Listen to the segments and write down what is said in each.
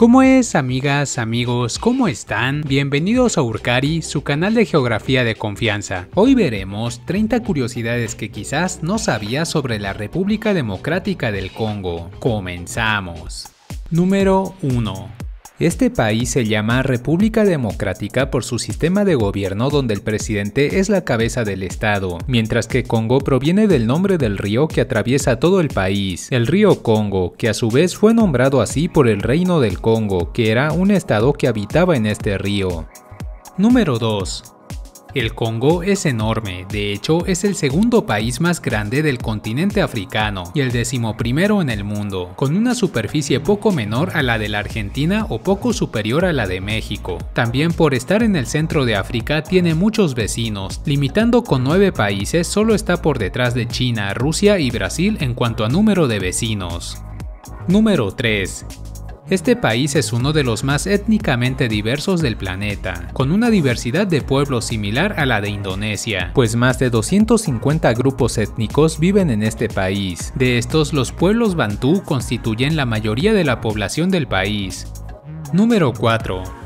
¿Cómo es, amigas, amigos? ¿Cómo están? Bienvenidos a Urkari, su canal de geografía de confianza. Hoy veremos 30 curiosidades que quizás no sabías sobre la República Democrática del Congo. Comenzamos. Número 1. Este país se llama República Democrática por su sistema de gobierno donde el presidente es la cabeza del estado, mientras que Congo proviene del nombre del río que atraviesa todo el país, el río Congo, que a su vez fue nombrado así por el Reino del Congo, que era un estado que habitaba en este río. Número 2. El Congo es enorme, de hecho es el segundo país más grande del continente africano y el 11º en el mundo, con una superficie poco menor a la de la Argentina o poco superior a la de México. También por estar en el centro de África tiene muchos vecinos, limitando con 9 países, solo está por detrás de China, Rusia y Brasil en cuanto a número de vecinos. Número 3. Este país es uno de los más étnicamente diversos del planeta, con una diversidad de pueblos similar a la de Indonesia, pues más de 250 grupos étnicos viven en este país. De estos, los pueblos bantú constituyen la mayoría de la población del país. Número 4.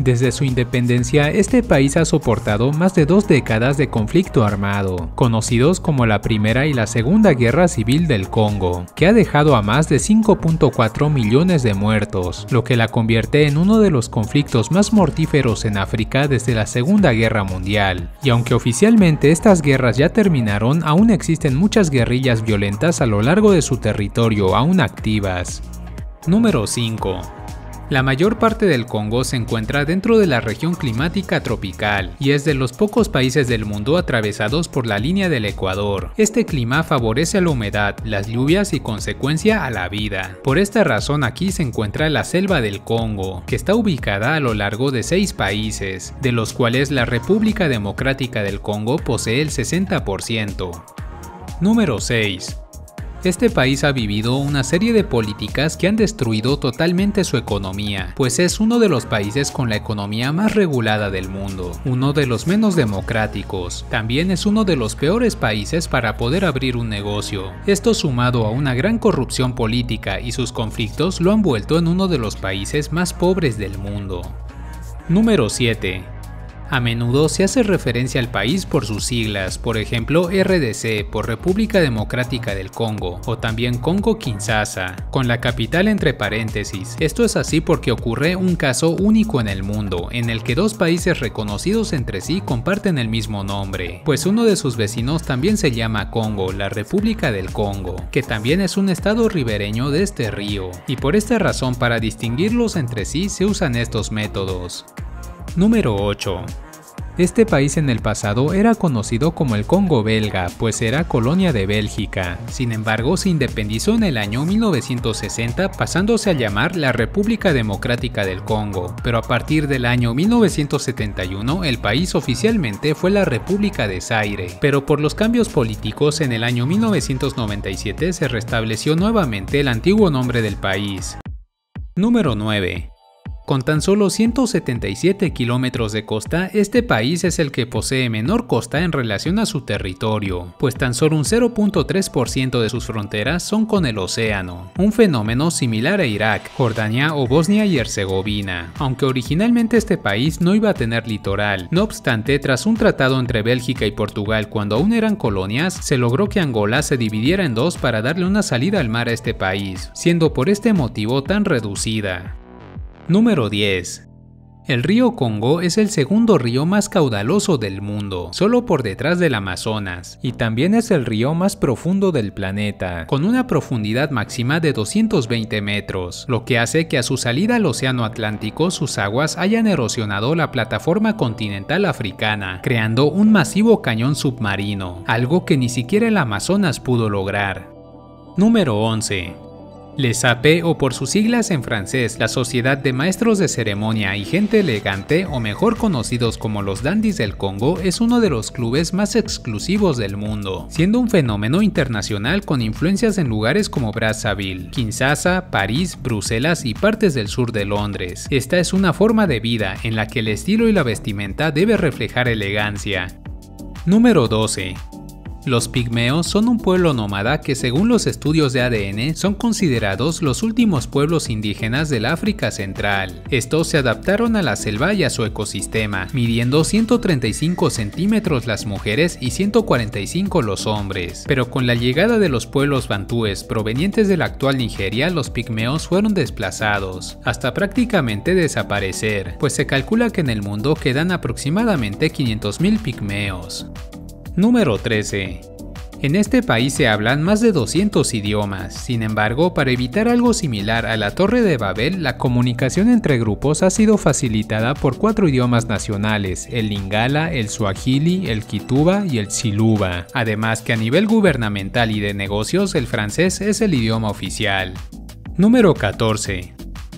Desde su independencia, este país ha soportado más de 2 décadas de conflicto armado, conocidos como la Primera y la Segunda Guerra Civil del Congo, que ha dejado a más de 5.4 millones de muertos, lo que la convierte en uno de los conflictos más mortíferos en África desde la Segunda Guerra Mundial. Y aunque oficialmente estas guerras ya terminaron, aún existen muchas guerrillas violentas a lo largo de su territorio, aún activas. Número 5. La mayor parte del Congo se encuentra dentro de la región climática tropical y es de los pocos países del mundo atravesados por la línea del Ecuador. Este clima favorece la humedad, las lluvias y consecuencia a la vida. Por esta razón aquí se encuentra la selva del Congo, que está ubicada a lo largo de 6 países, de los cuales la República Democrática del Congo posee el 60%. Número 6. Este país ha vivido una serie de políticas que han destruido totalmente su economía, pues es uno de los países con la economía más regulada del mundo, uno de los menos democráticos. También es uno de los peores países para poder abrir un negocio. Esto sumado a una gran corrupción política y sus conflictos lo han vuelto en uno de los países más pobres del mundo. Número 7. A menudo se hace referencia al país por sus siglas, por ejemplo RDC por República Democrática del Congo o también Congo Kinshasa, con la capital entre paréntesis. Esto es así porque ocurre un caso único en el mundo, en el que 2 países reconocidos entre sí comparten el mismo nombre, pues uno de sus vecinos también se llama Congo, la República del Congo, que también es un estado ribereño de este río, y por esta razón para distinguirlos entre sí se usan estos métodos. Número 8. Este país en el pasado era conocido como el Congo belga, pues era colonia de Bélgica. Sin embargo, se independizó en el año 1960 pasándose a llamar la República Democrática del Congo, pero a partir del año 1971 el país oficialmente fue la República de Zaire, pero por los cambios políticos en el año 1997 se restableció nuevamente el antiguo nombre del país. Número 9. Con tan solo 177 kilómetros de costa, este país es el que posee menor costa en relación a su territorio, pues tan solo un 0.3% de sus fronteras son con el océano, un fenómeno similar a Irak, Jordania o Bosnia y Herzegovina, aunque originalmente este país no iba a tener litoral. No obstante, tras un tratado entre Bélgica y Portugal cuando aún eran colonias, se logró que Angola se dividiera en 2 para darle una salida al mar a este país, siendo por este motivo tan reducida. Número 10. El río Congo es el segundo río más caudaloso del mundo, solo por detrás del Amazonas, y también es el río más profundo del planeta, con una profundidad máxima de 220 metros, lo que hace que a su salida al Océano Atlántico sus aguas hayan erosionado la plataforma continental africana, creando un masivo cañón submarino, algo que ni siquiera el Amazonas pudo lograr. Número 11. SAP o por sus siglas en francés, la Sociedad de Maestros de Ceremonia y Gente Elegante, o mejor conocidos como los Dandies del Congo, es uno de los clubes más exclusivos del mundo, siendo un fenómeno internacional con influencias en lugares como Brazzaville, Kinshasa, París, Bruselas y partes del sur de Londres. Esta es una forma de vida en la que el estilo y la vestimenta debe reflejar elegancia. Número 12. Los pigmeos son un pueblo nómada que, según los estudios de ADN, son considerados los últimos pueblos indígenas del África Central. Estos se adaptaron a la selva y a su ecosistema, midiendo 135 centímetros las mujeres y 145 los hombres. Pero con la llegada de los pueblos bantúes provenientes de la actual Nigeria, los pigmeos fueron desplazados, hasta prácticamente desaparecer, pues se calcula que en el mundo quedan aproximadamente 500.000 pigmeos. Número 13. En este país se hablan más de 200 idiomas. Sin embargo, para evitar algo similar a la Torre de Babel, la comunicación entre grupos ha sido facilitada por 4 idiomas nacionales: el Lingala, el Suajili, el Quituba y el Siluba. Además que a nivel gubernamental y de negocios, el francés es el idioma oficial. Número 14.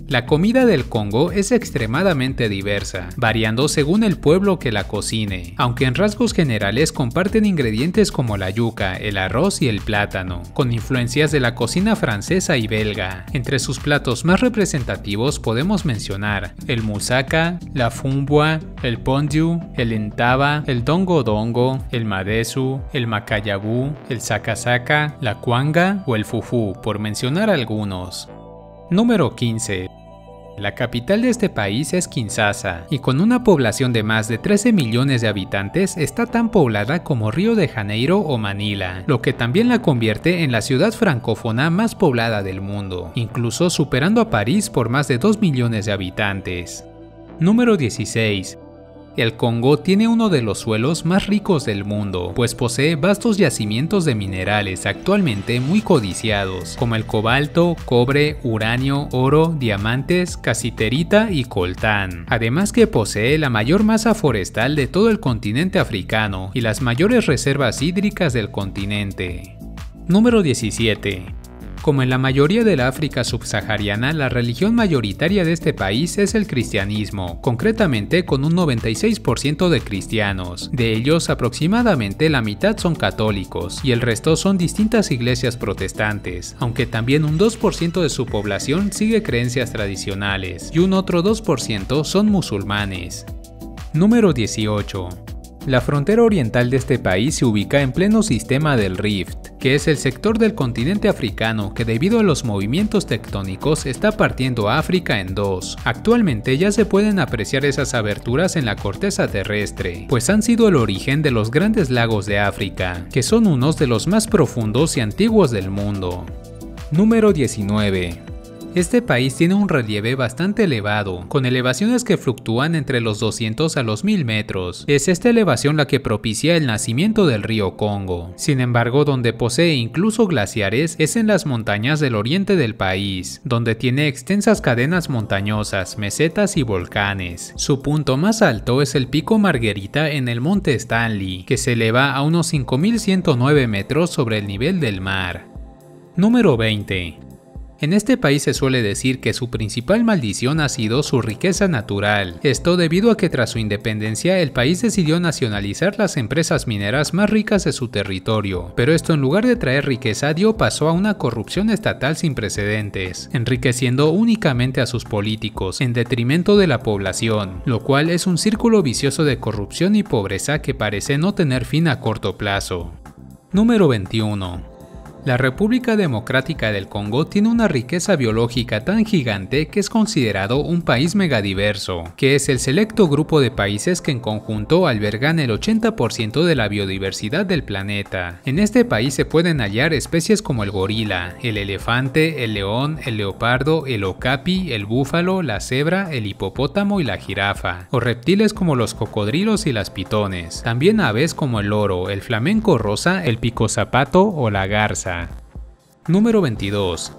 La comida del Congo es extremadamente diversa, variando según el pueblo que la cocine, aunque en rasgos generales comparten ingredientes como la yuca, el arroz y el plátano, con influencias de la cocina francesa y belga. Entre sus platos más representativos podemos mencionar el moussaka, la fumbua, el pondu, el entaba, el dongo dongo, el madesu, el macayabu, el sakasaka, la kwanga o el fufu, por mencionar algunos. Número 15. La capital de este país es Kinshasa, y con una población de más de 13 millones de habitantes está tan poblada como Río de Janeiro o Manila, lo que también la convierte en la ciudad francófona más poblada del mundo, incluso superando a París por más de 2 millones de habitantes. Número 16. El Congo tiene uno de los suelos más ricos del mundo, pues posee vastos yacimientos de minerales actualmente muy codiciados, como el cobalto, cobre, uranio, oro, diamantes, casiterita y coltán. Además que posee la mayor masa forestal de todo el continente africano y las mayores reservas hídricas del continente. Número 17. Como en la mayoría de la África subsahariana, la religión mayoritaria de este país es el cristianismo, concretamente con un 96% de cristianos. De ellos, aproximadamente la mitad son católicos y el resto son distintas iglesias protestantes, aunque también un 2% de su población sigue creencias tradicionales y un otro 2% son musulmanes. Número 18. La frontera oriental de este país se ubica en pleno sistema del Rift, que es el sector del continente africano que, debido a los movimientos tectónicos, está partiendo a África en dos. Actualmente ya se pueden apreciar esas aberturas en la corteza terrestre, pues han sido el origen de los grandes lagos de África, que son unos de los más profundos y antiguos del mundo. Número 19. Este país tiene un relieve bastante elevado, con elevaciones que fluctúan entre los 200 a los 1000 metros. Es esta elevación la que propicia el nacimiento del río Congo. Sin embargo, donde posee incluso glaciares es en las montañas del oriente del país, donde tiene extensas cadenas montañosas, mesetas y volcanes. Su punto más alto es el Pico Margarita en el Monte Stanley, que se eleva a unos 5109 metros sobre el nivel del mar. Número 20. En este país se suele decir que su principal maldición ha sido su riqueza natural. Esto debido a que tras su independencia el país decidió nacionalizar las empresas mineras más ricas de su territorio, pero esto, en lugar de traer riqueza, dio paso a una corrupción estatal sin precedentes, enriqueciendo únicamente a sus políticos en detrimento de la población, lo cual es un círculo vicioso de corrupción y pobreza que parece no tener fin a corto plazo. Número 21. La República Democrática del Congo tiene una riqueza biológica tan gigante que es considerado un país megadiverso, que es el selecto grupo de países que en conjunto albergan el 80% de la biodiversidad del planeta. En este país se pueden hallar especies como el gorila, el elefante, el león, el leopardo, el okapi, el búfalo, la cebra, el hipopótamo y la jirafa, o reptiles como los cocodrilos y las pitones. También aves como el loro, el flamenco rosa, el picozapato o la garza. Número 22.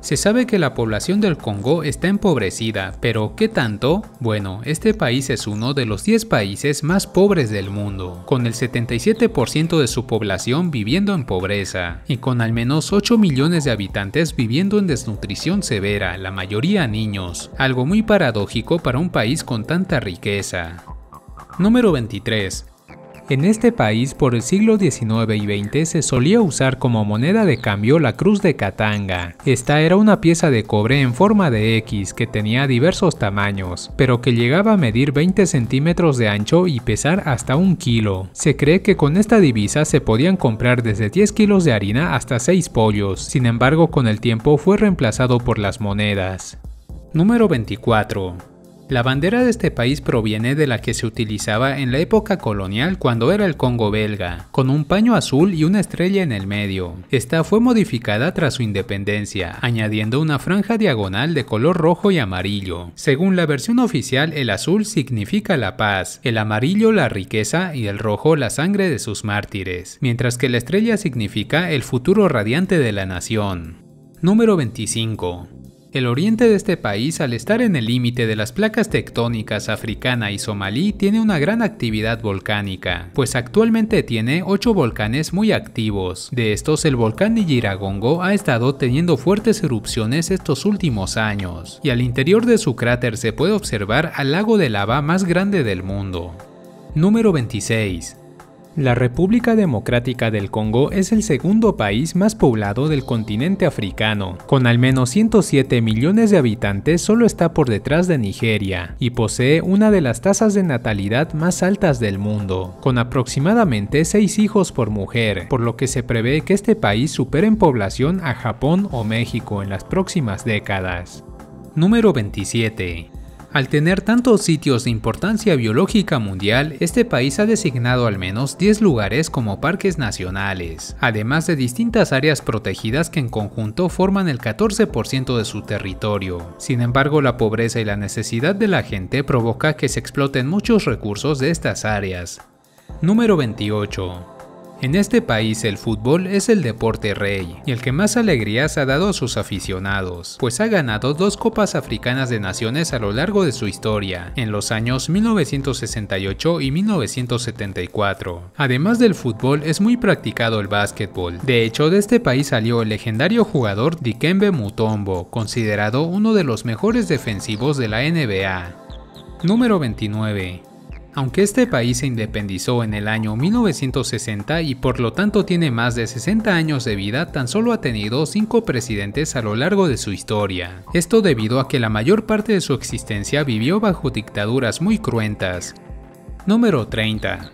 Se sabe que la población del Congo está empobrecida, pero ¿qué tanto? Bueno, este país es uno de los 10 países más pobres del mundo, con el 77% de su población viviendo en pobreza, y con al menos 8 millones de habitantes viviendo en desnutrición severa, la mayoría niños, algo muy paradójico para un país con tanta riqueza. Número 23. En este país, por el siglo XIX y XX, se solía usar como moneda de cambio la cruz de Katanga. Esta era una pieza de cobre en forma de X que tenía diversos tamaños, pero que llegaba a medir 20 centímetros de ancho y pesar hasta un kilo. Se cree que con esta divisa se podían comprar desde 10 kilos de harina hasta 6 pollos, sin embargo con el tiempo fue reemplazado por las monedas. Número 24. La bandera de este país proviene de la que se utilizaba en la época colonial cuando era el Congo belga, con un paño azul y una estrella en el medio. Esta fue modificada tras su independencia, añadiendo una franja diagonal de color rojo y amarillo. Según la versión oficial, el azul significa la paz, el amarillo la riqueza y el rojo la sangre de sus mártires, mientras que la estrella significa el futuro radiante de la nación. Número 25. El oriente de este país, al estar en el límite de las placas tectónicas africana y somalí, tiene una gran actividad volcánica, pues actualmente tiene 8 volcanes muy activos. De estos, el volcán Nyiragongo ha estado teniendo fuertes erupciones estos últimos años, y al interior de su cráter se puede observar al lago de lava más grande del mundo. Número 26. La República Democrática del Congo es el segundo país más poblado del continente africano. Con al menos 107 millones de habitantes, solo está por detrás de Nigeria, y posee una de las tasas de natalidad más altas del mundo, con aproximadamente 6 hijos por mujer, por lo que se prevé que este país supere en población a Japón o México en las próximas décadas. Número 27. Al tener tantos sitios de importancia biológica mundial, este país ha designado al menos 10 lugares como parques nacionales, además de distintas áreas protegidas que en conjunto forman el 14% de su territorio. Sin embargo, la pobreza y la necesidad de la gente provoca que se exploten muchos recursos de estas áreas. Número 28. En este país el fútbol es el deporte rey y el que más alegrías ha dado a sus aficionados, pues ha ganado 2 Copas Africanas de Naciones a lo largo de su historia, en los años 1968 y 1974. Además del fútbol, es muy practicado el básquetbol. De hecho, de este país salió el legendario jugador Dikembe Mutombo, considerado uno de los mejores defensivos de la NBA. Número 29. Aunque este país se independizó en el año 1960 y por lo tanto tiene más de 60 años de vida, tan solo ha tenido 5 presidentes a lo largo de su historia. Esto debido a que la mayor parte de su existencia vivió bajo dictaduras muy cruentas. Número 30.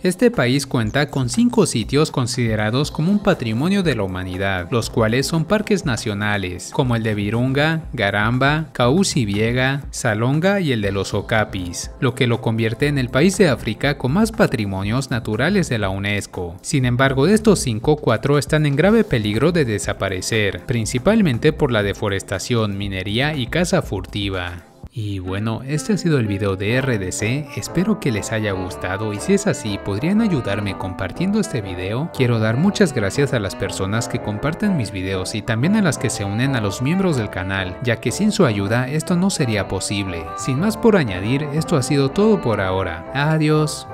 Este país cuenta con 5 sitios considerados como un patrimonio de la humanidad, los cuales son parques nacionales, como el de Virunga, Garamba, Cauci-Biega, Salonga y el de los Okapis, lo que lo convierte en el país de África con más patrimonios naturales de la UNESCO. Sin embargo, de estos 5, 4 están en grave peligro de desaparecer, principalmente por la deforestación, minería y caza furtiva. Y bueno, este ha sido el video de RDC, espero que les haya gustado y si es así, ¿podrían ayudarme compartiendo este video? Quiero dar muchas gracias a las personas que comparten mis videos y también a las que se unen a los miembros del canal, ya que sin su ayuda esto no sería posible. Sin más por añadir, esto ha sido todo por ahora. Adiós.